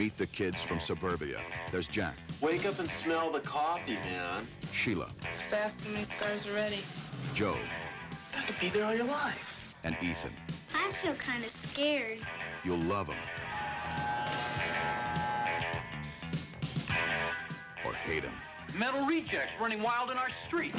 Meet the kids from Suburbia. There's Jack. Wake up and smell the coffee, man. Sheila. Because I have so many scars already. Joe. You have to be there all your life. And Ethan. I feel kind of scared. You'll love him. Or hate him. Metal rejects running wild in our streets.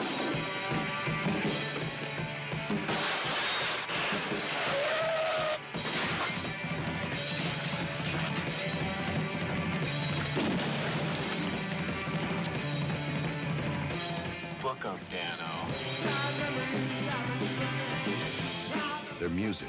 Book 'em, Dano. Their music.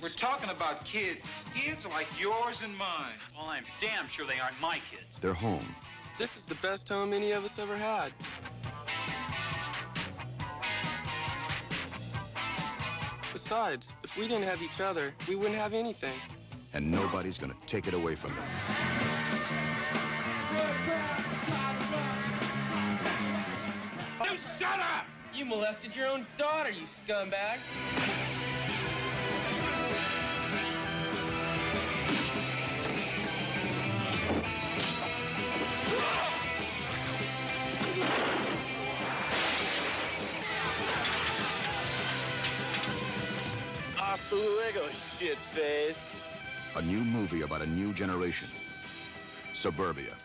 We're talking about kids. Kids like yours and mine. Well, I'm damn sure they aren't my kids. They're home. This is the best home any of us ever had. Besides, if we didn't have each other, we wouldn't have anything. And nobody's gonna take it away from them. You shut up! You molested your own daughter, you scumbag. Fuego shit face. A new movie about a new generation. Suburbia.